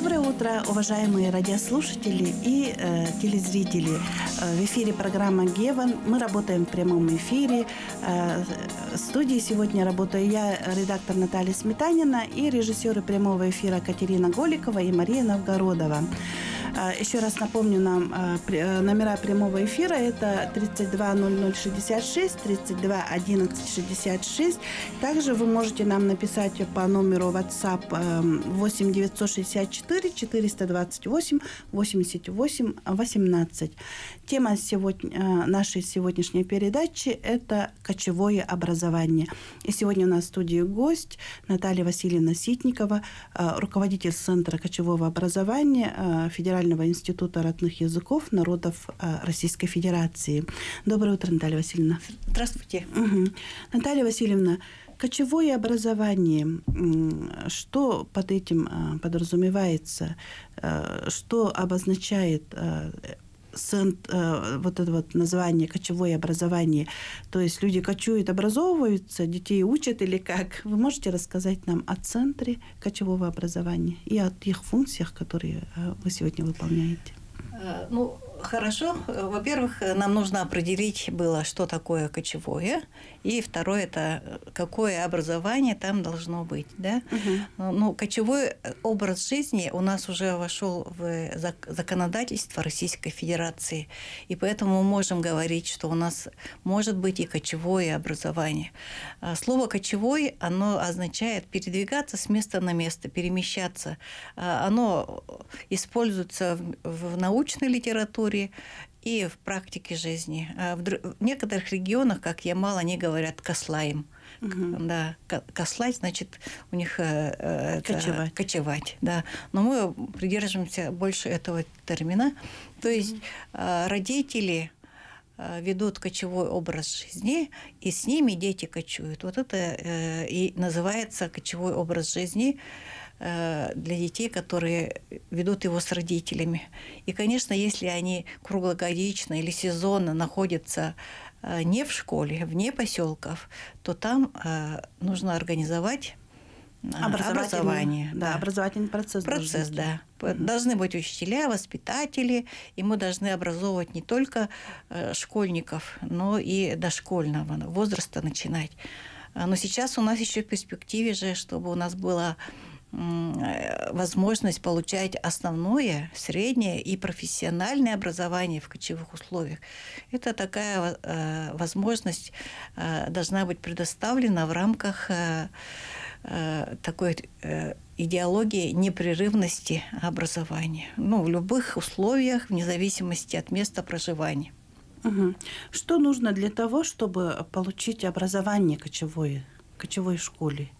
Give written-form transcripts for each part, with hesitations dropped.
Доброе утро, уважаемые радиослушатели и телезрители. В эфире программа «Геван». Мы работаем в прямом эфире. В студии сегодня работаю я, редактор Наталья Сметанина, и режиссеры прямого эфира Катерина Голикова и Мария Новгородова. Еще раз напомню нам номера прямого эфира. Это 320066, 321166. Также вы можете нам написать по номеру WhatsApp 8 964 428 88 18. Тема нашей сегодняшней передачи — это кочевое образование. И сегодня у нас в студии гость Наталья Васильевна Ситникова, руководитель Центра кочевого образования Федерального института родных языков народов Российской Федерации. Доброе утро, Наталья Васильевна. Здравствуйте. Угу. Наталья Васильевна, кочевое образование, что под этим подразумевается, что обозначает вот это вот название «кочевое образование»? То есть люди кочуют, образовываются, детей учат или как? Вы можете рассказать нам о Центре кочевого образования и о их функциях, которые вы сегодня выполняете? Ну, хорошо. Во-первых, нам нужно определить было, что такое кочевое, и второе — это какое образование там должно быть, да? Угу. Ну, кочевой образ жизни у нас уже вошел в законодательство Российской Федерации, и поэтому мы можем говорить, что у нас может быть и кочевое образование. Слово «кочевой» оно означает передвигаться с места на место, перемещаться. Оно используется в научной литературе и в практике жизни. В некоторых регионах, как Ямал, они говорят «кослаем». Угу. Да, кослать, значит, у них кочевать. Кочевать, да. Но мы придерживаемся больше этого термина. То есть родители ведут кочевой образ жизни, и с ними дети кочуют. Вот это и называется кочевой образ жизни для детей, которые ведут его с родителями. И, конечно, если они круглогодично или сезонно находятся не в школе, вне поселков, то там нужно организовать образование. Да, да. Образовательный процесс. Процесс, да. Должны быть учителя, воспитатели, и мы должны образовывать не только школьников, но и дошкольного возраста начинать. Но сейчас у нас еще в перспективе же, чтобы у нас было возможность получать основное, среднее и профессиональное образование в кочевых условиях. Это такая возможность должна быть предоставлена в рамках такой идеологии непрерывности образования. Ну, в любых условиях, вне зависимости от места проживания. Угу. Что нужно для того, чтобы получить образование кочевое, в кочевой школе?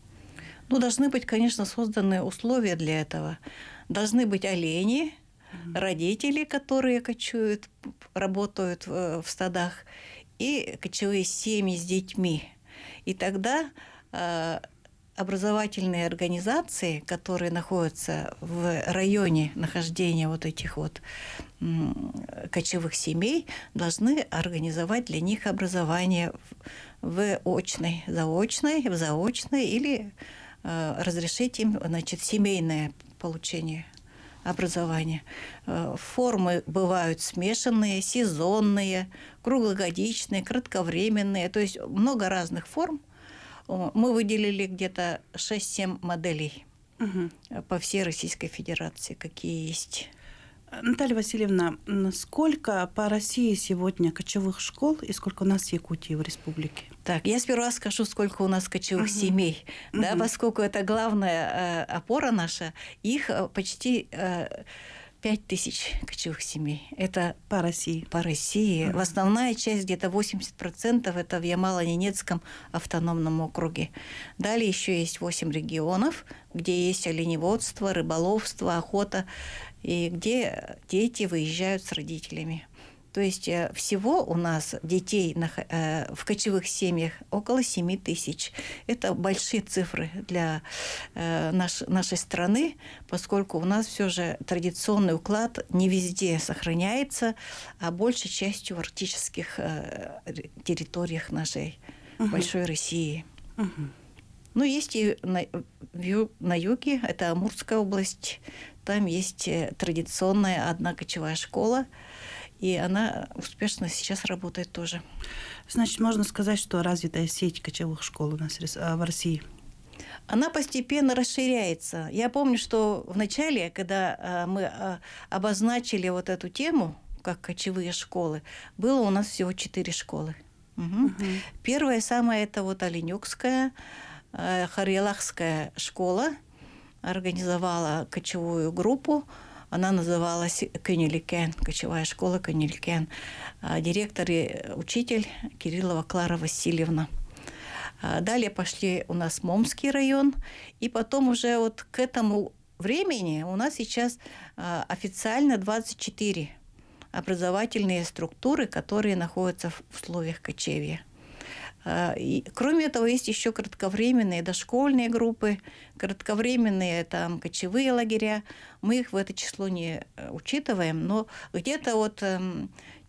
Ну, должны быть, конечно, созданы условия для этого. Должны быть олени, родители, которые кочуют, работают в стадах, и кочевые семьи с детьми. И тогда образовательные организации, которые находятся в районе нахождения вот этих вот кочевых семей, должны организовать для них образование в очной, заочной или разрешить им, значит, семейное получение образования. Формы бывают смешанные, сезонные, круглогодичные, кратковременные. То есть много разных форм. Мы выделили где-то 6-7 моделей по всей Российской Федерации, какие есть. Наталья Васильевна, сколько по России сегодня кочевых школ и сколько у нас в Якутии, в республике? Так, я сперва скажу, сколько у нас кочевых семей, да, поскольку это главная опора наша. Их почти 5000 кочевых семей. Это по России. По России. В основная часть, где-то 80%, это в Ямало-Ненецком автономном округе. Далее еще есть 8 регионов, где есть оленеводство, рыболовство, охота, и где дети выезжают с родителями. То есть всего у нас детей в кочевых семьях около 7000. Это большие цифры для нашей страны, поскольку у нас все же традиционный уклад не везде сохраняется, а большей частью в арктических территориях нашей большой России. Ну, есть и на юге, это Амурская область, там есть традиционная одна кочевая школа, и она успешно сейчас работает тоже. Значит, можно сказать, что развитая сеть кочевых школ у нас в России? Она постепенно расширяется. Я помню, что в начале, когда мы обозначили вот эту тему, как кочевые школы, было у нас всего 4 школы. Угу. Первая, самая, это вот Оленёкская Харилахская школа организовала кочевую группу. Она называлась Кенелькен, кочевая школа Кенелькен. Директор и учитель Кирилова Клара Васильевна. Далее пошли у нас Момский район. И потом уже вот к этому времени у нас сейчас официально 24 образовательные структуры, которые находятся в условиях кочевья. И, кроме этого, есть еще кратковременные дошкольные группы, кратковременные там кочевые лагеря. Мы их в это число не учитываем, но где-то вот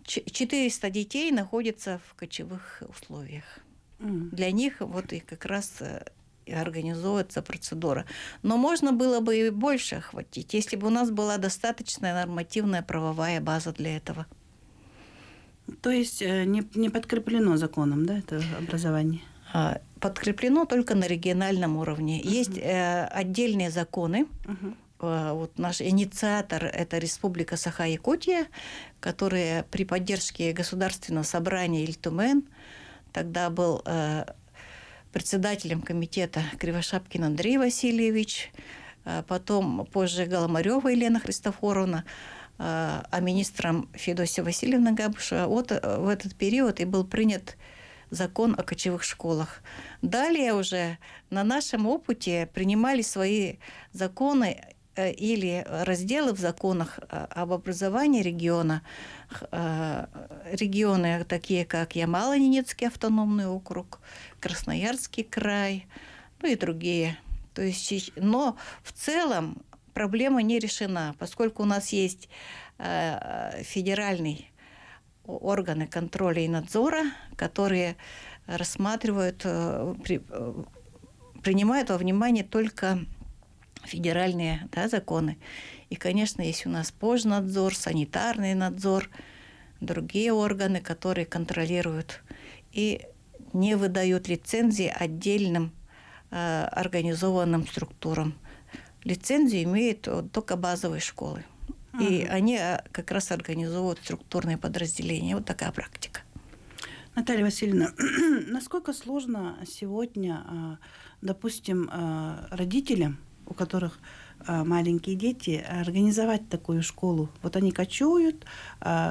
400 детей находятся в кочевых условиях. Для них вот и как раз организуется процедура. Но можно было бы и больше охватить, если бы у нас была достаточная нормативная правовая база для этого. То есть не подкреплено законом, да, это образование? Подкреплено только на региональном уровне. Есть отдельные законы. Вот наш инициатор – это Республика Саха-Якутия, которая при поддержке Государственного собрания Ил Тумэн тогда был председателем комитета Кривошапкин Андрей Васильевич, потом позже Голомарёва Елена Христофоровна, а министром Федосья Васильевна Габуша. Вот в этот период и был принят закон о кочевых школах. Далее уже на нашем опыте принимали свои законы или разделы в законах об образовании региона. Регионы такие, как Ямало-Ненецкий автономный округ, Красноярский край, ну и другие. То есть, но в целом проблема не решена, поскольку у нас есть федеральные органы контроля и надзора, которые рассматривают, принимают во внимание только федеральные, да, законы. И, конечно, есть у нас пожнадзор, санитарный надзор, другие органы, которые контролируют и не выдают лицензии отдельным организованным структурам. Лицензию имеют только базовые школы. И они как раз организовывают структурные подразделения. Вот такая практика. Наталья Васильевна, насколько сложно сегодня, допустим, родителям, у которых маленькие дети, организовать такую школу? Вот они кочуют,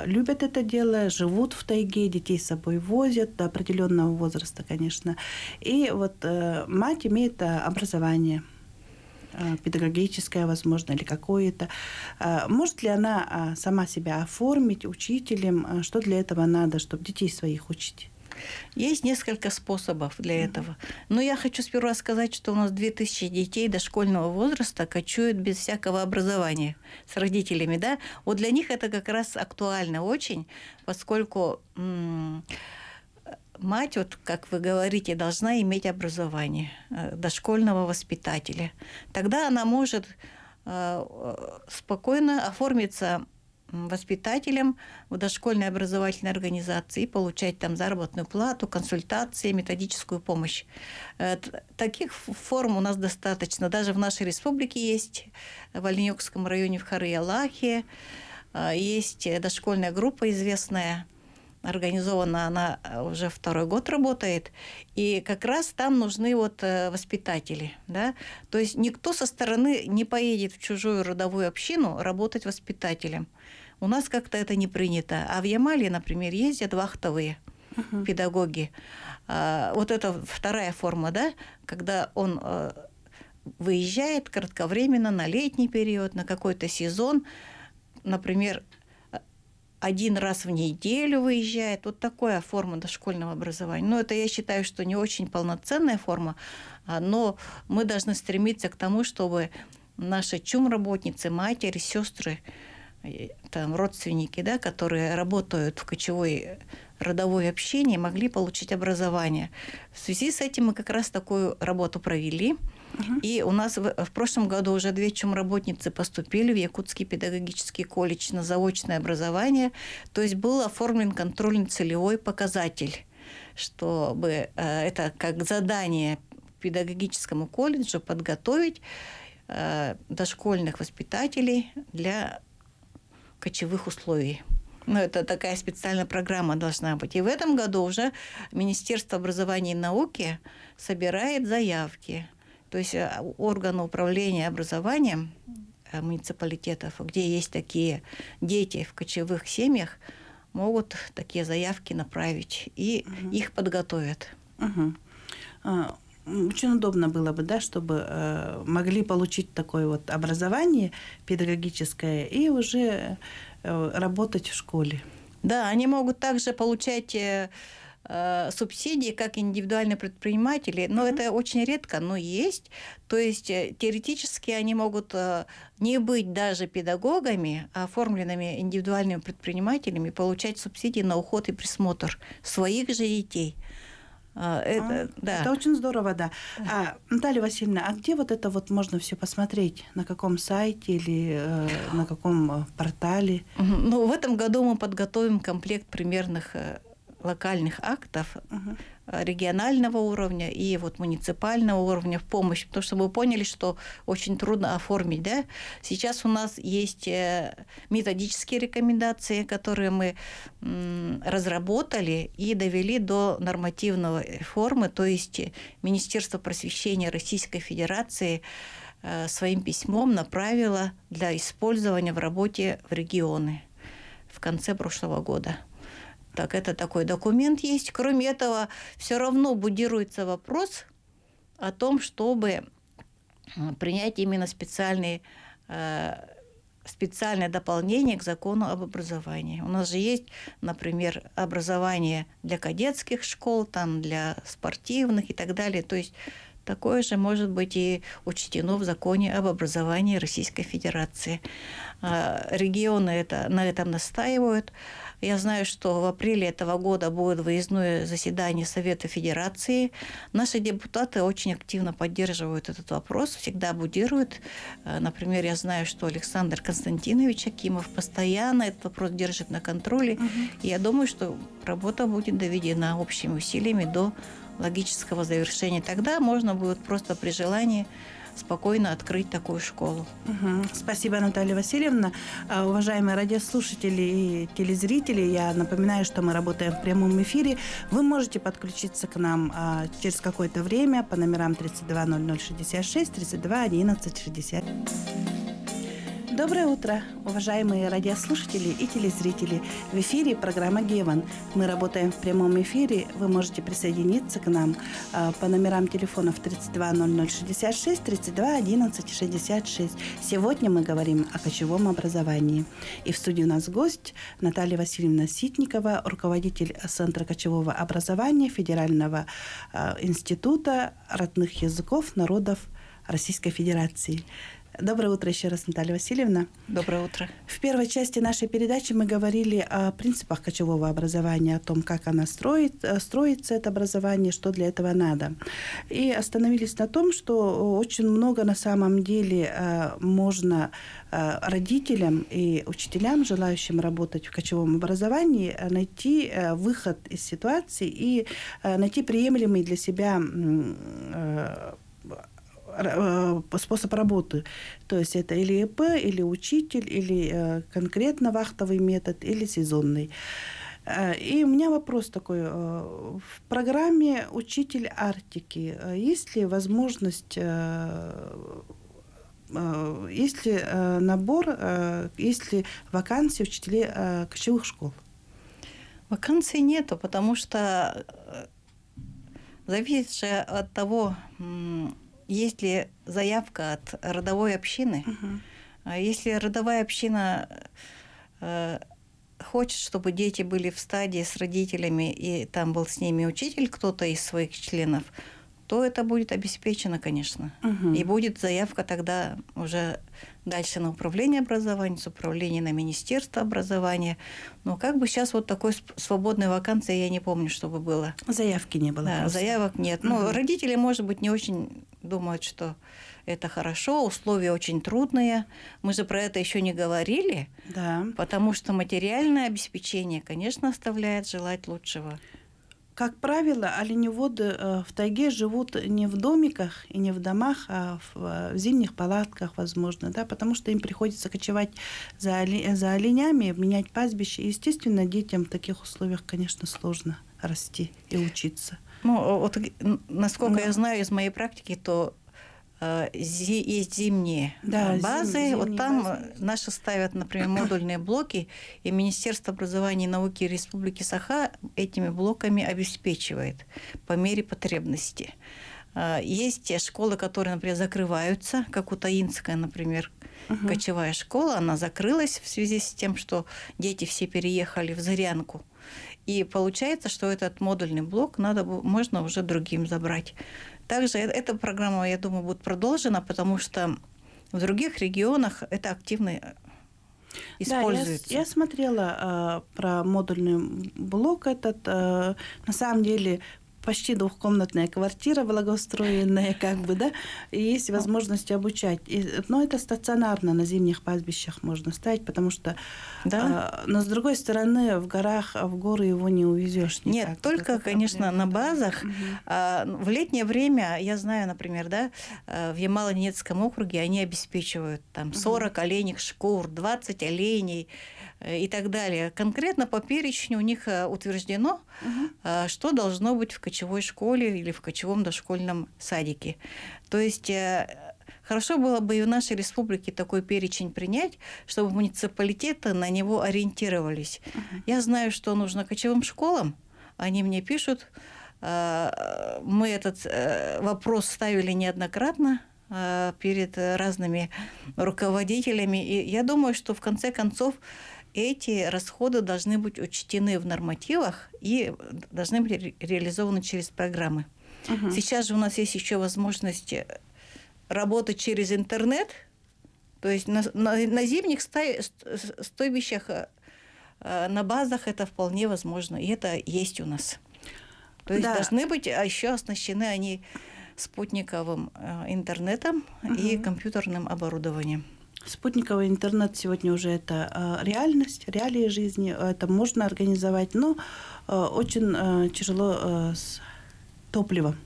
любят это дело, живут в тайге, детей с собой возят до определенного возраста, конечно. И вот мать имеет образование педагогическое, возможно, или какое-то. Может ли она сама себя оформить учителем? Что для этого надо, чтобы детей своих учить? Есть несколько способов для этого. Но я хочу сперва сказать, что у нас 2000 детей дошкольного возраста кочуют без всякого образования с родителями. Да? Вот для них это как раз актуально очень, поскольку мать, вот, как вы говорите, должна иметь образование дошкольного воспитателя. Тогда она может спокойно оформиться воспитателем в дошкольной образовательной организации и получать там заработную плату, консультации, методическую помощь. Таких форм у нас достаточно. Даже в нашей республике есть, в Оленёкском районе, в Харыялахе, есть дошкольная группа известная, организована она уже второй год работает, и как раз там нужны вот воспитатели. Да? То есть никто со стороны не поедет в чужую родовую общину работать воспитателем. У нас как-то это не принято. А в Ямале, например, ездят вахтовые педагоги. Вот это вторая форма, да? Когда он выезжает кратковременно на летний период, на какой-то сезон, например, один раз в неделю выезжает. Вот такая форма дошкольного образования. Но это, я считаю, что не очень полноценная форма, но мы должны стремиться к тому, чтобы наши чумработницы, матери, сестры там, родственники, да, которые работают в кочевой родовой общине, могли получить образование. В связи с этим мы как раз такую работу провели. И у нас в прошлом году уже 2 чумработницы поступили в Якутский педагогический колледж на заочное образование. То есть был оформлен контрольно-целевой показатель, чтобы это как задание педагогическому колледжу подготовить дошкольных воспитателей для кочевых условий. Но это такая специальная программа должна быть. И в этом году уже Министерство образования и науки собирает заявки. То есть органы управления образованием муниципалитетов, где есть такие дети в кочевых семьях, могут такие заявки направить и их подготовят. Очень удобно было бы, да, чтобы могли получить такое вот образование педагогическое и уже работать в школе. Да, они могут также получать субсидии, как индивидуальные предприниматели, но это очень редко, но есть. То есть теоретически они могут не быть даже педагогами, а оформленными индивидуальными предпринимателями, получать субсидии на уход и присмотр своих же детей. Это очень здорово, да. Наталья Васильевна, а где вот это вот можно все посмотреть? На каком сайте или на каком портале? Ну, в этом году мы подготовим комплект примерных локальных актов регионального уровня и вот муниципального уровня в помощь. Потому что вы поняли, что очень трудно оформить. Да? Сейчас у нас есть методические рекомендации, которые мы разработали и довели до нормативного формы. То есть Министерство просвещения Российской Федерации своим письмом направило для использования в работе в регионы в конце прошлого года. Так, это такой документ есть. Кроме этого, все равно будируется вопрос о том, чтобы принять именно специальное дополнение к закону об образовании. У нас же есть, например, образование для кадетских школ, там, для спортивных и так далее. То есть такое же может быть и учтено в законе об образовании Российской Федерации. Регионы на этом настаивают. Я знаю, что в апреле этого года будет выездное заседание Совета Федерации. Наши депутаты очень активно поддерживают этот вопрос, всегда будируют. Например, я знаю, что Александр Константинович Акимов постоянно этот вопрос держит на контроле. И я думаю, что работа будет доведена общими усилиями до логического завершения. Тогда можно будет просто при желании спокойно открыть такую школу. Спасибо, Наталья Васильевна. Уважаемые радиослушатели и телезрители, я напоминаю, что мы работаем в прямом эфире. Вы можете подключиться к нам через какое-то время по номерам 320066, 321160. Доброе утро, уважаемые радиослушатели и телезрители. В эфире программа «Геван». Мы работаем в прямом эфире. Вы можете присоединиться к нам по номерам телефонов 320066, 321166. Сегодня мы говорим о кочевом образовании. И в студии у нас гость Наталья Васильевна Ситникова, руководитель Центра кочевого образования Федерального института родных языков народов Российской Федерации. Доброе утро еще раз, Наталья Васильевна. Доброе утро. В первой части нашей передачи мы говорили о принципах кочевого образования, о том, как она строится, это образование, что для этого надо. И остановились на том, что очень много на самом деле можно родителям и учителям, желающим работать в кочевом образовании, найти выход из ситуации и найти приемлемый для себя способ работы. То есть это или ЭП, или учитель, или конкретно вахтовый метод, или сезонный. И у меня вопрос такой. В программе «Учитель Арктики» есть ли возможность, есть ли набор, есть ли вакансии учителей кочевых школ? Вакансий нету, потому что зависит же от того, есть ли заявка от родовой общины? Если родовая община хочет, чтобы дети были в стадии с родителями, и там был с ними учитель, кто-то из своих членов, то это будет обеспечено, конечно. Угу. И будет заявка тогда уже дальше на управление образования, с управления на Министерство образования. Но как бы сейчас вот такой свободной вакансии я не помню, чтобы было. Заявки не было. Да, просто. Заявок нет. Угу. Но родители, может быть, не очень думают, что это хорошо, условия очень трудные. Мы же про это еще не говорили, да. Потому что материальное обеспечение, конечно, оставляет желать лучшего. Как правило, оленеводы в тайге живут не в домиках и не в домах, а в зимних палатках, возможно, да, потому что им приходится кочевать за оленями, менять пастбище. И, естественно, детям в таких условиях, конечно, сложно расти и учиться. Ну, вот, насколько я знаю из моей практики, то есть зимние базы. Вот там базы. Наши ставят, например, модульные блоки, и Министерство образования и науки Республики Саха этими блоками обеспечивает по мере потребности. Есть те школы, которые, например, закрываются, как у Таинская, например, кочевая школа. Она закрылась в связи с тем, что дети все переехали в Зырянку. И получается, что этот модульный блок можно уже другим забрать. Также эта программа, я думаю, будет продолжена, потому что в других регионах это активно используется. Да, я смотрела про модульный блок этот. На самом деле почти двухкомнатная квартира, благоустроенная, как бы, да, и есть возможность обучать. Но это стационарно на зимних пастбищах можно ставить, потому что, да? Но с другой стороны, в горах, в горы его не увезешь никак. Нет, только, конечно, на базах. Угу. В летнее время, я знаю, например, да, в Ямало-Ненецком округе они обеспечивают там 40 оленьих шкур, 20 оленей и так далее. Конкретно по перечню у них утверждено, что должно быть в кочевой школе или в кочевом дошкольном садике. То есть хорошо было бы и в нашей республике такой перечень принять, чтобы муниципалитеты на него ориентировались. Я знаю, что нужно кочевым школам, они мне пишут. Мы этот вопрос ставили неоднократно перед разными руководителями. И я думаю, что в конце концов эти расходы должны быть учтены в нормативах и должны быть реализованы через программы. Угу. Сейчас же у нас есть еще возможность работать через интернет. То есть на зимних стойбищах, на базах это вполне возможно. И это есть у нас. То есть должны быть еще оснащены они спутниковым интернетом и компьютерным оборудованием. Спутниковый интернет сегодня уже это реальность, реалии жизни, это можно организовать, но очень тяжело с топливом.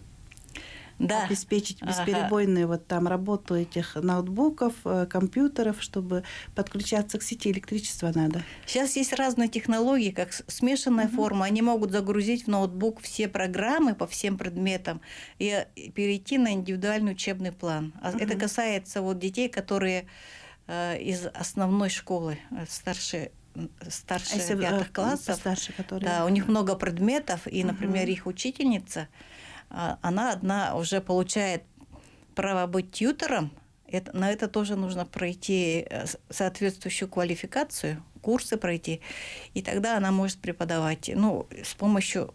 Да. Обеспечить бесперебойную вот там работу этих ноутбуков, компьютеров, чтобы подключаться к сети, электричество надо. Сейчас есть разные технологии, как смешанная форма. Они могут загрузить в ноутбук все программы по всем предметам и перейти на индивидуальный учебный план. Это касается вот детей, которые из основной школы, старше 5 классов. Старше, которые... Да, у них много предметов, и, например, их учительница... Она одна уже получает право быть тьютором. На это тоже нужно пройти соответствующую квалификацию, курсы пройти. И тогда она может преподавать, ну, с помощью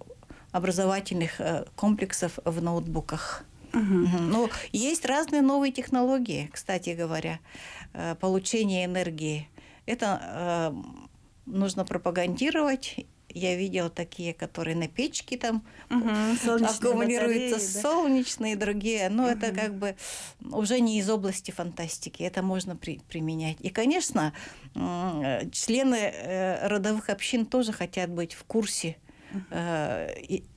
образовательных комплексов в ноутбуках. Но есть разные новые технологии, кстати говоря, получения энергии. Это нужно пропагандировать. Я видела такие, которые на печке там аккумулируются, солнечные, другие. Но это как бы уже не из области фантастики. Это можно применять. И, конечно, члены родовых общин тоже хотят быть в курсе и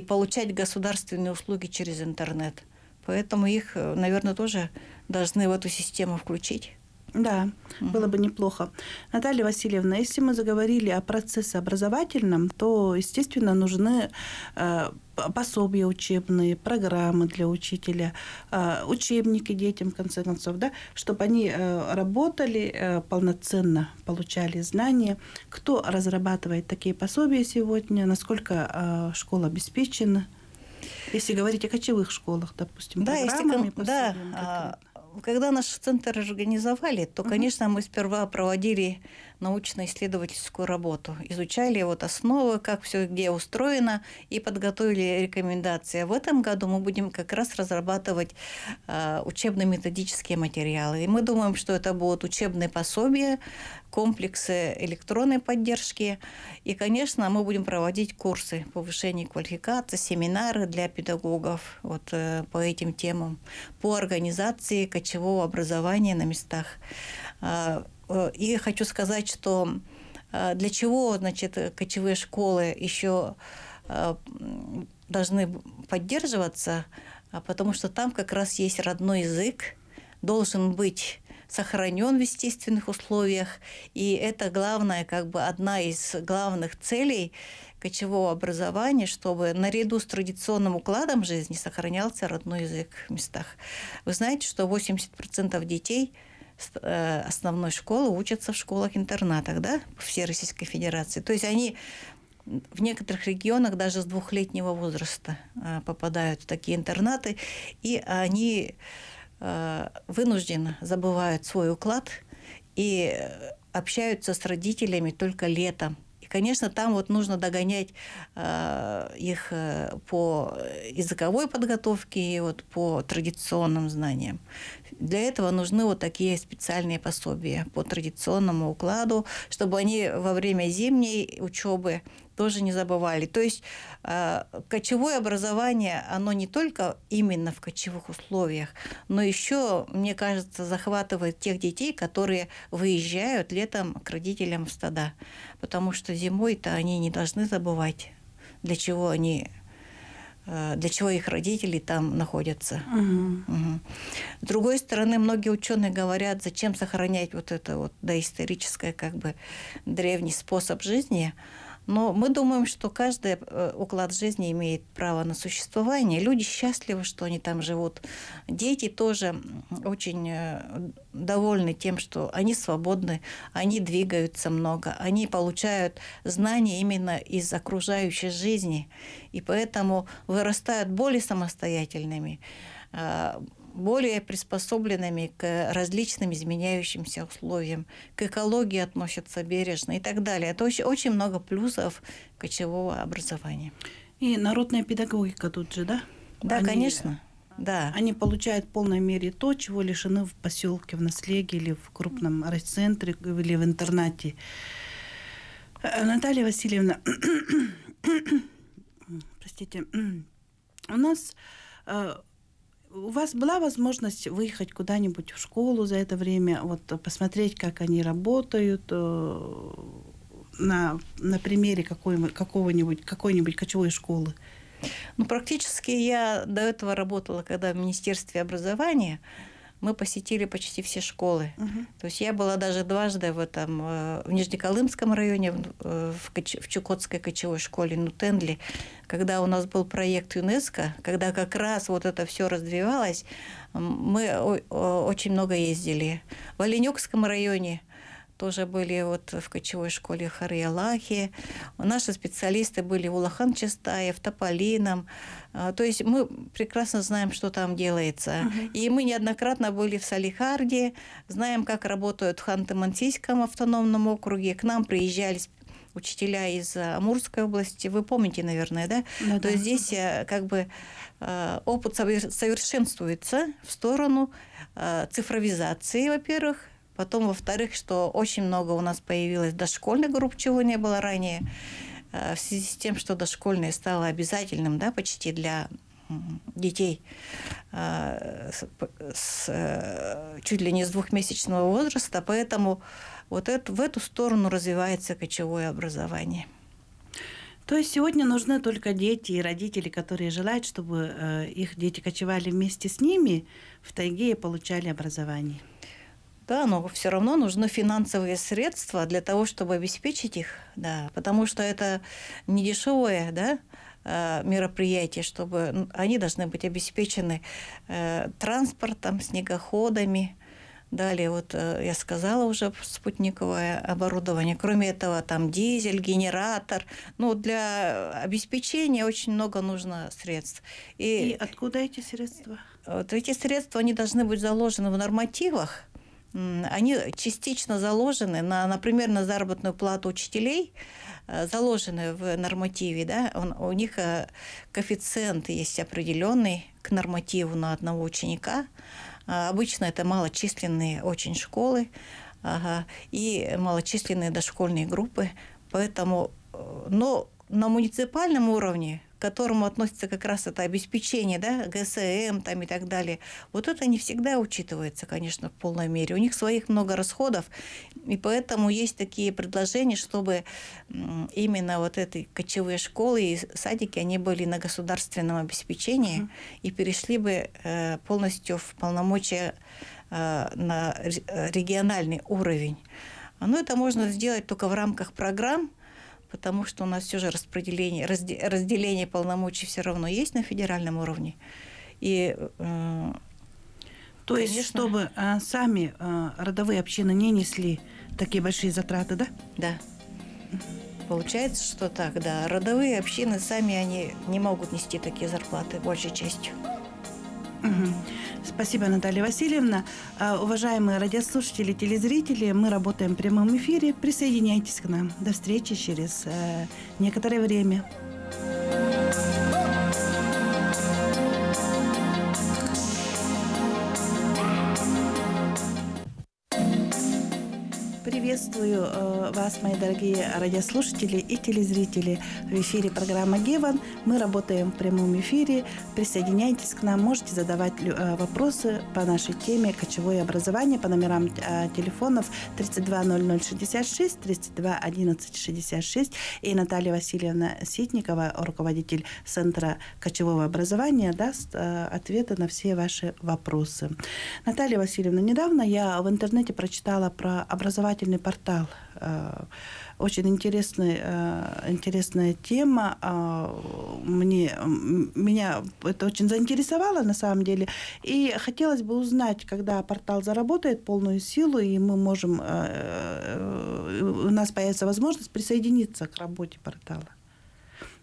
получать государственные услуги через интернет. Поэтому их, наверное, тоже должны в эту систему включить. Да, было бы неплохо. Наталья Васильевна, если мы заговорили о процессе образовательном, то, естественно, нужны пособия учебные, программы для учителя, учебники детям, в конце концов, да, чтобы они работали полноценно, получали знания. Кто разрабатывает такие пособия сегодня, насколько школа обеспечена? Если говорить о кочевых школах, допустим, программами, пособиями. Когда наш центр организовали, то, конечно, мы сперва проводили научно-исследовательскую работу, изучали вот основы, как все где устроено, и подготовили рекомендации. В этом году мы будем как раз разрабатывать учебно-методические материалы. И мы думаем, что это будут учебные пособия, комплексы электронной поддержки. И, конечно, мы будем проводить курсы повышения квалификации, семинары для педагогов вот, по этим темам, по организации кочевого образования на местах. И хочу сказать, что для чего, значит, кочевые школы еще должны поддерживаться, потому что там как раз есть родной язык, должен быть сохранен в естественных условиях, и это главное, как бы одна из главных целей кочевого образования, чтобы наряду с традиционным укладом жизни сохранялся родной язык в местах. Вы знаете, что 80% детей основной школы учатся в школах-интернатах, да, всей Российской Федерации. То есть они в некоторых регионах даже с двухлетнего возраста попадают в такие интернаты, и они вынуждены забывают свой уклад и общаются с родителями только летом. И, конечно, там вот нужно догонять их по языковой подготовке и вот по традиционным знаниям. Для этого нужны вот такие специальные пособия по традиционному укладу, чтобы они во время зимней учебы тоже не забывали. То есть кочевое образование, оно не только именно в кочевых условиях, но еще, мне кажется, захватывает тех детей, которые выезжают летом к родителям в стада. Потому что зимой-то они не должны забывать, для чего их родители там находятся. С другой стороны, многие ученые говорят, зачем сохранять вот это вот доисторическое, как бы, древний способ жизни. Но мы думаем, что каждый уклад жизни имеет право на существование. Люди счастливы, что они там живут. Дети тоже очень довольны тем, что они свободны, они двигаются много, они получают знания именно из окружающей жизни. И поэтому вырастают более самостоятельными, более приспособленными к различным изменяющимся условиям, к экологии относятся бережно и так далее. Это очень, очень много плюсов кочевого образования. И народная педагогика тут же, да? Да, они, конечно. Да. Они получают в полной мере то, чего лишены в поселке, в наследии или в крупном райцентре, или в интернате. Наталья Васильевна, простите, у вас была возможность выехать куда-нибудь в школу за это время, вот, посмотреть, как они работают на примере какой-нибудь кочевой школы? Ну, практически я до этого работала, когда в Министерстве образования мы посетили почти все школы. То есть я была даже дважды в Нижнеколымском районе, в Чукотской кочевой школе Нутенли, когда у нас был проект ЮНЕСКО, когда как раз вот это все развивалось, мы очень много ездили. В Оленёкском районе тоже были вот в кочевой школе Харыялахи. Наши специалисты были в Улахан-Честаев, Тополином. То есть мы прекрасно знаем, что там делается. И мы неоднократно были в Салихарде, знаем, как работают в Ханты-Мансийском автономном округе. К нам приезжали учителя из Амурской области. Вы помните, наверное, да? То есть здесь как бы опыт совершенствуется в сторону цифровизации, во-первых. Потом, во-вторых, что очень много у нас появилось дошкольных групп, чего не было ранее, в связи с тем, что дошкольное стало обязательным, да, почти для детей чуть ли не с двухмесячного возраста. Поэтому вот в эту сторону развивается кочевое образование. То есть сегодня нужны только дети и родители, которые желают, чтобы их дети кочевали вместе с ними в тайге и получали образование. Да, но все равно нужны финансовые средства для того, чтобы обеспечить их, да, потому что это недешевое, да, мероприятие, чтобы они должны быть обеспечены транспортом, снегоходами. Далее, вот я сказала уже, спутниковое оборудование. Кроме этого, там дизель, генератор. Ну, для обеспечения очень много нужно средств. И откуда эти средства? то эти средства, они должны быть заложены в нормативах. Они частично заложены, например, на заработную плату учителей, заложены в нормативе. Да? У них коэффициент есть определенный к нормативу на одного ученика. Обычно это малочисленные очень школы и малочисленные дошкольные группы. Поэтому, но на муниципальном уровне, к которому относится как раз это обеспечение, да, ГСМ там и так далее, вот это не всегда учитывается, конечно, в полной мере. У них своих много расходов, и поэтому есть такие предложения, чтобы именно вот эти кочевые школы и садики, они были на государственном обеспечении и перешли бы полностью в полномочия на региональный уровень. Но это можно сделать только в рамках программ, потому что у нас все же разделение полномочий все равно есть на федеральном уровне. И, то есть, чтобы сами родовые общины не несли такие большие затраты, да? Да. Получается, что так, да. Родовые общины сами они не могут нести такие зарплаты, большей частью. Спасибо, Наталья Васильевна. Уважаемые радиослушатели, телезрители, мы работаем в прямом эфире. Присоединяйтесь к нам. До встречи через некоторое время. Приветствую вас, мои дорогие радиослушатели и телезрители. В эфире программа «Геван». Мы работаем в прямом эфире. Присоединяйтесь к нам, можете задавать вопросы по нашей теме «Кочевое образование» по номерам телефонов 320066, 321166. И Наталья Васильевна Ситникова, руководитель Центра кочевого образования, даст ответы на все ваши вопросы. Наталья Васильевна, недавно я в интернете прочитала про образовательный портал. Очень интересная тема. Меня это очень заинтересовало на самом деле. И хотелось бы узнать, когда портал заработает полную силу, и мы можем, у нас появится возможность присоединиться к работе портала.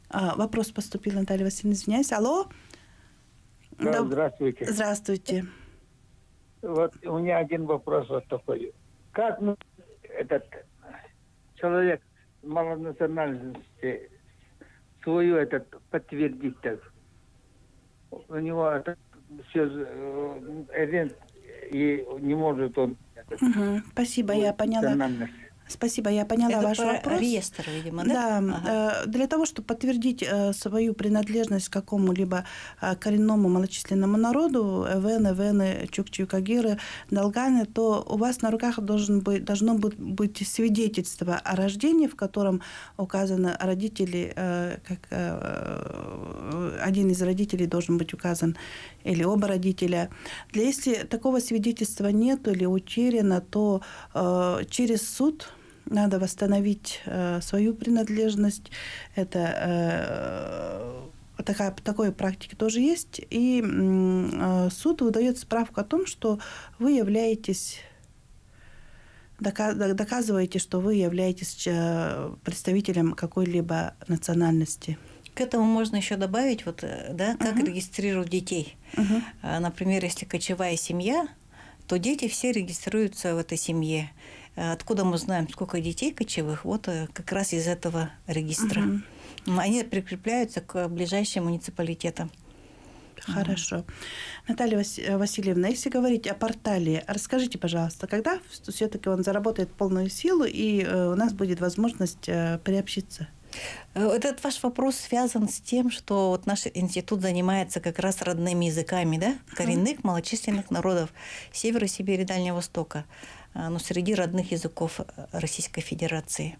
Вопрос поступил, Наталья Васильевна, извиняюсь. Алло? Да, здравствуйте. Здравствуйте. Вот у меня один вопрос вот такой. Как мы этот человек малонациональности свою подтвердить так? У него все и не может он. Спасибо, я поняла. Спасибо, я поняла ваш вопрос. Реестр, видимо, да? Да. Ага. Для того, чтобы подтвердить свою принадлежность к какому-либо коренному малочисленному народу, эвены, чукчи-юкагиры, долганы, то у вас на руках должно быть свидетельство о рождении, в котором указаны родители, один из родителей должен быть указан, или оба родителя. Если такого свидетельства нет или утеряно, то через суд надо восстановить свою принадлежность. Это такой практики тоже есть. И суд выдает справку о том, что вы являетесь, доказываете, что вы являетесь представителем какой-либо национальности. К этому можно еще добавить, вот, да, как регистрируют детей. Например, если кочевая семья, то дети все регистрируются в этой семье. Откуда мы знаем, сколько детей кочевых? Вот как раз из этого регистра. Они прикрепляются к ближайшим муниципалитетам. Хорошо. Наталья Васильевна, если говорить о портале, расскажите, пожалуйста, когда все-таки он заработает полную силу, и у нас будет возможность приобщиться? Этот ваш вопрос связан с тем, что вот наш институт занимается как раз родными языками, да? Коренных, малочисленных народов Севера Сибири и Дальнего Востока, но среди родных языков Российской Федерации.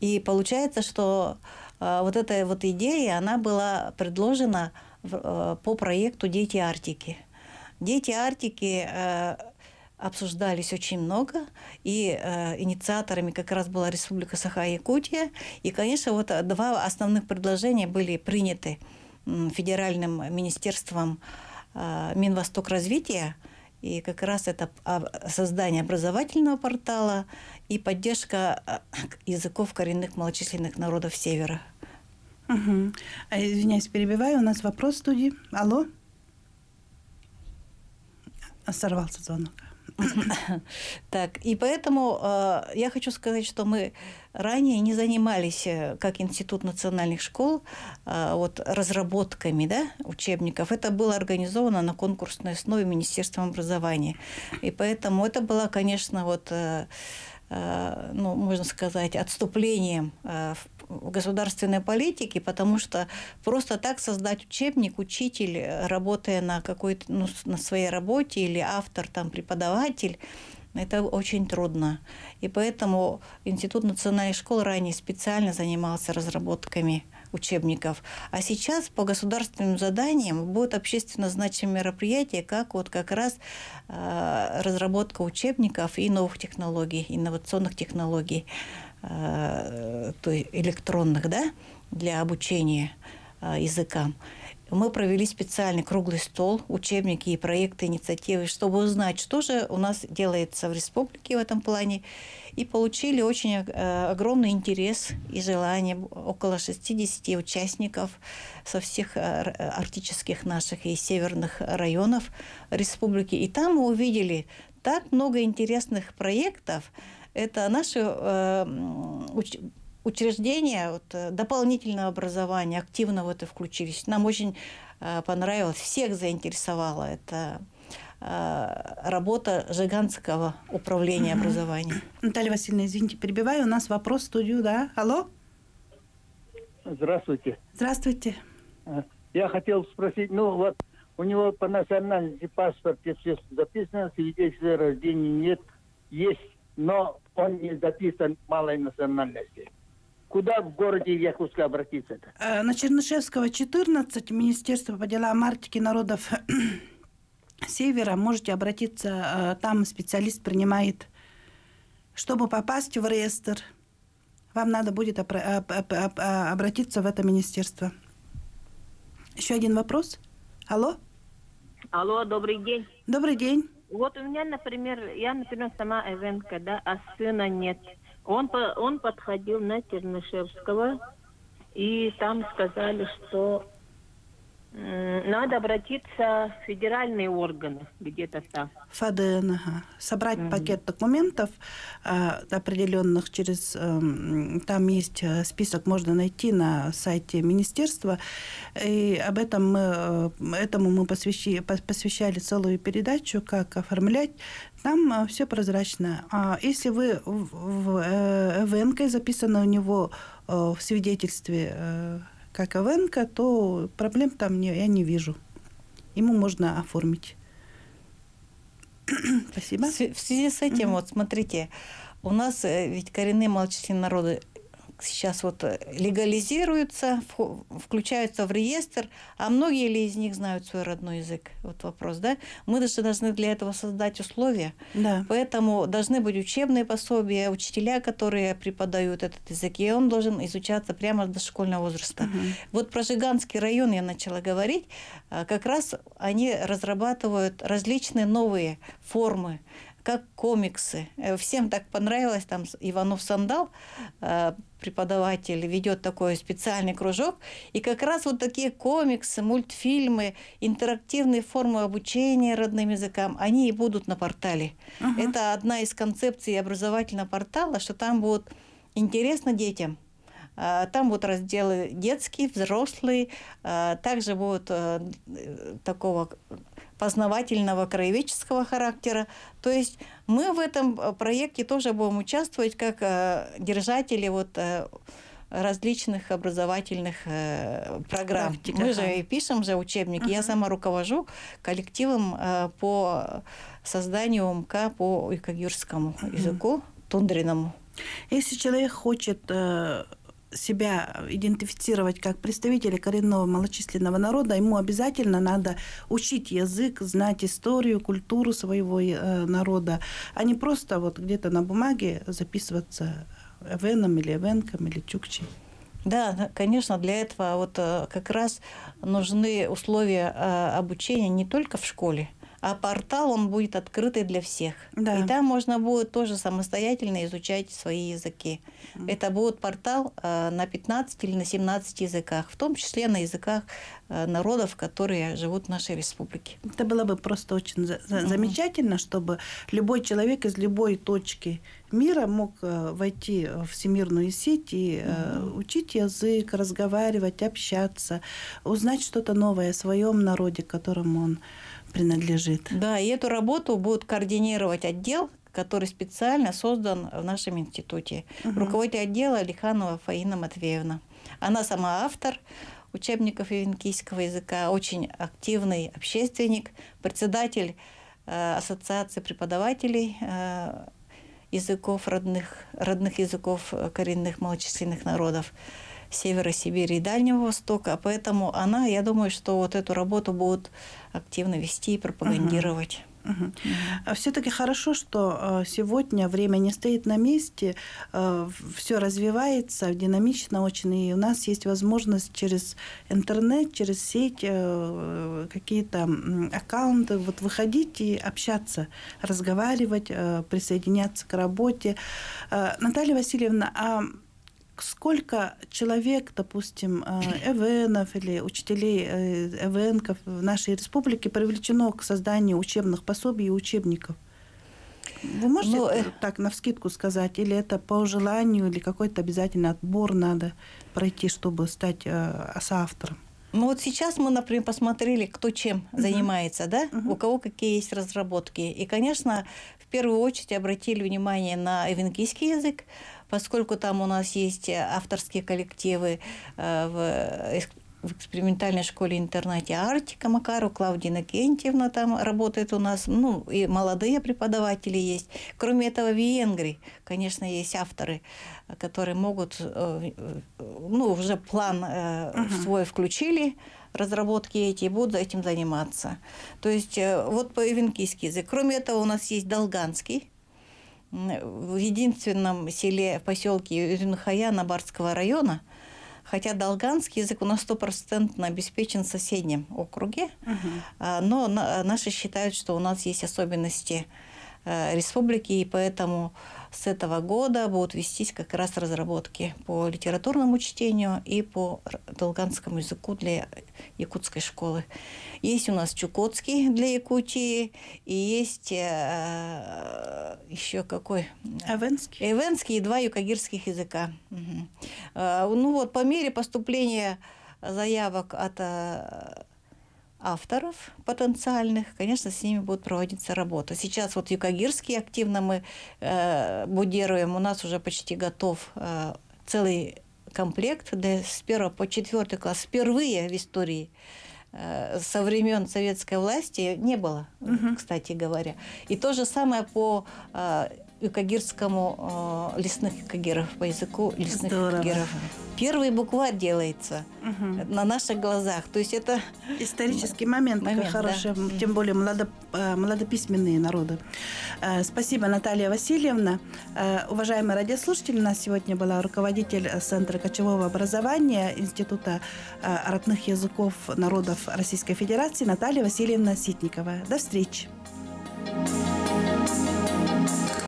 И получается, что вот эта вот идея, она была предложена по проекту «Дети Арктики». «Дети Арктики» обсуждались очень много, и инициаторами как раз была Республика Саха-Якутия. И, конечно, вот два основных предложения были приняты Федеральным министерством Минвостокразвития. И как раз это создание образовательного портала и поддержка языков коренных малочисленных народов Севера. Извиняюсь, перебиваю. У нас вопрос в студии. Алло? Сорвался звонок. Так, и поэтому я хочу сказать, что мы ранее не занимались, как Институт национальных школ, вот, разработками, да, учебников. Это было организовано на конкурсной основе Министерством образования. И поэтому это было, конечно, вот, ну, можно сказать, отступлением в государственной политике, потому что просто так создать учебник учитель, работая на какой-то, ну, на своей работе, или автор, там, преподаватель, это очень трудно. И поэтому Институт национальных школ ранее специально занимался разработками учебников. А сейчас по государственным заданиям будет общественно значимое мероприятие, как вот как раз разработка учебников и новых технологий, инновационных технологий, то есть электронных, да, для обучения языкам. Мы провели специальный круглый стол, учебники и проекты, инициативы, чтобы узнать, что же у нас делается в республике в этом плане. И получили очень огромный интерес и желание. Около 60 участников со всех арктических наших и северных районов республики. И там мы увидели так много интересных проектов. Это наши учреждения вот, дополнительного образования активно в это включились. Нам очень понравилось, всех заинтересовала эта работа Жигантского управления образования. Наталья Васильевна, извините, перебиваю. У нас вопрос в студию, да? Алло? Здравствуйте. Здравствуйте. Я хотел спросить, ну вот у него по национальности паспорте все записано, свидетельства о рождении нет, есть, но он не записан малой национальности. Куда в городе Якутска обратиться-то? На Чернышевского, 14, Министерство по делам Арктики народов Севера. Можете обратиться, там специалист принимает. Чтобы попасть в реестр, вам надо будет обратиться в это министерство. Еще один вопрос. Алло? Алло, добрый день. Добрый день. Вот у меня, например, сама эвенка, да, а сына нет. Он подходил на Чернышевского, и там сказали, что надо обратиться в федеральные органы, где-то там. ФАДН, ага. Собрать пакет документов определенных через... там есть список, можно найти на сайте министерства. И об этом мы посвящали целую передачу, как оформлять. Там все прозрачно. А если вы в ЭВНК записано у него в свидетельстве... как ЭВНК, то проблем там я не вижу. Ему можно оформить. Спасибо. В связи с этим, вот смотрите, у нас ведь коренные малочисленные народы сейчас вот легализируются, включаются в реестр, а многие ли из них знают свой родной язык? Вот вопрос, да? Мы даже должны для этого создать условия. Да. Поэтому должны быть учебные пособия, учителя, которые преподают этот язык, и он должен изучаться прямо с дошкольного возраста. Вот про Жиганский район я начала говорить. Как раз они разрабатывают различные новые формы, как комиксы. Всем так понравилось. Там Иванов Сандал, преподаватель, ведет такой специальный кружок. И как раз вот такие комиксы, мультфильмы, интерактивные формы обучения родным языкам, они и будут на портале. Это одна из концепций образовательного портала, что там будет интересно детям. Там будут разделы детские, взрослые. Также будут такого... познавательного, краеведческого характера. То есть мы в этом проекте тоже будем участвовать как держатели вот различных образовательных программ. Мы же и пишем же учебники. Я сама руковожу коллективом по созданию УМК по уйкагирскому языку, тундриному. Если человек хочет... себя идентифицировать как представителя коренного малочисленного народа, ему обязательно надо учить язык, знать историю, культуру своего народа, а не просто вот где-то на бумаге записываться эвеном или эвенком или чукчей. Да, конечно, для этого вот как раз нужны условия обучения не только в школе, а портал, он будет открытый для всех. Да. И там можно будет тоже самостоятельно изучать свои языки. Это будет портал на 15 или на 17 языках, в том числе на языках народов, которые живут в нашей республике. Это было бы просто очень замечательно, чтобы любой человек из любой точки мира мог войти в всемирную сеть и учить язык, разговаривать, общаться, узнать что-то новое о своем народе, которому он принадлежит. Да, и эту работу будет координировать отдел, который специально создан в нашем институте. Руководитель отдела Алиханова Фаина Матвеевна. Она сама автор учебников евенкийского языка, очень активный общественник, председатель ассоциации преподавателей языков родных языков коренных малочисленных народов Севера Сибири и Дальнего Востока. Поэтому она, я думаю, что вот эту работу будут активно вести и пропагандировать. Все-таки хорошо, что сегодня время не стоит на месте, все развивается динамично очень, и у нас есть возможность через интернет, через сеть, какие-то аккаунты вот выходить и общаться, разговаривать, присоединяться к работе. Наталья Васильевна, а сколько человек, допустим, эвенов или учителей эвенков в нашей республике привлечено к созданию учебных пособий и учебников? Вы можете так навскидку сказать? Или это по желанию, или какой-то обязательно отбор надо пройти, чтобы стать соавтором? Ну вот сейчас мы, например, посмотрели, кто чем занимается, да, у кого какие есть разработки. И, конечно, в первую очередь обратили внимание на эвенкийский язык, поскольку там у нас есть авторские коллективы в экспериментальной школе-интернате Арктика Макару, Клавдия Накентьевна там работает у нас, ну, и молодые преподаватели есть. Кроме этого, в Венгрии, конечно, есть авторы, которые могут, ну, уже план свой включили, разработки эти, и будут этим заниматься. То есть вот по-эвенкийски язык. Кроме этого, у нас есть долганский. В единственном селе, в поселке Юринхаяна Барского района, хотя долганский язык у нас 100% обеспечен в соседнем округе, но наши считают, что у нас есть особенности республики, и поэтому с этого года будут вестись как раз разработки по литературному чтению и по долганскому языку для якутской школы. Есть у нас чукотский для Якутии, и есть еще какой? Эвенский. Эвенский и два юкагирских языка. Ну вот, по мере поступления заявок от авторов потенциальных, конечно, с ними будет проводиться работа. Сейчас вот юкагирский активно мы будируем. У нас уже почти готов целый комплект с 1 по 4 класс. Впервые в истории со времен советской власти не было, кстати говоря. И то же самое по юкагирскому лесных юкагиров, по языку лесных юкагиров. Первый букварь делается на наших глазах. То есть это исторический момент хороший, да. Тем более младописьменные народы. Спасибо, Наталья Васильевна. Уважаемые радиослушатели, у нас сегодня была руководитель Центра кочевого образования Института родных языков народов Российской Федерации Наталья Васильевна Ситникова. До встречи.